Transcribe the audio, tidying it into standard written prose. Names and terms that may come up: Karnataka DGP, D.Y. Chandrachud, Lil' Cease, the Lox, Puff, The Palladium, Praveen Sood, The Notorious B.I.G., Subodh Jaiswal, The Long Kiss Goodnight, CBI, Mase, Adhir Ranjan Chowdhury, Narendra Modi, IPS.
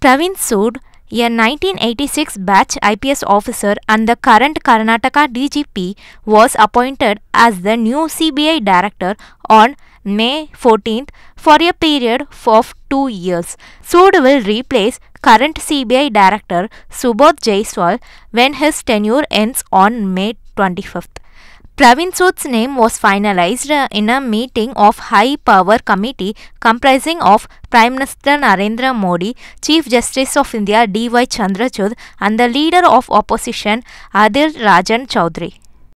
Praveen Sood, a 1986 batch IPS officer and the current Karnataka DGP, was appointed as the new CBI director on May 14th for a period of 2 years. Sood will replace current CBI director Subodh Jaiswal when his tenure ends on May 25th. Praveen Sood's name was finalized in a meeting of High Power Committee comprising of Prime Minister Narendra Modi, Chief Justice of India D.Y. Chandrachud and the Leader of Opposition Adhir Ranjan Chowdhury.